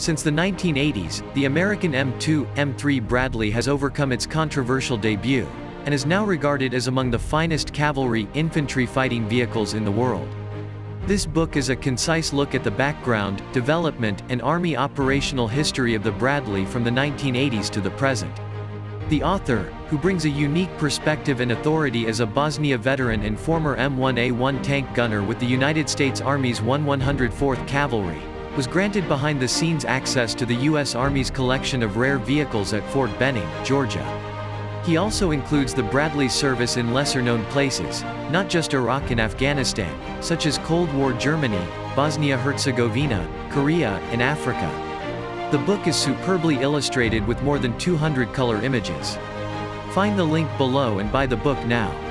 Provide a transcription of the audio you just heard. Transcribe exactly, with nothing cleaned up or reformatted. Since the nineteen eighties, the American M two M three Bradley has overcome its controversial debut, and is now regarded as among the finest cavalry infantry fighting vehicles in the world. This book is a concise look at the background, development, and Army operational history of the Bradley from the nineteen eighties to the present. The author, who brings a unique perspective and authority as a Bosnia veteran and former M one A one tank gunner with the United States Army's one one hundred fourth Cavalry, was granted behind-the-scenes access to the U S Army's collection of rare vehicles at Fort Benning, Georgia. He also includes the Bradley's service in lesser-known places, not just Iraq and Afghanistan, such as Cold War Germany, Bosnia-Herzegovina, Korea, and Africa. The book is superbly illustrated with more than two hundred color images. Find the link below and buy the book now.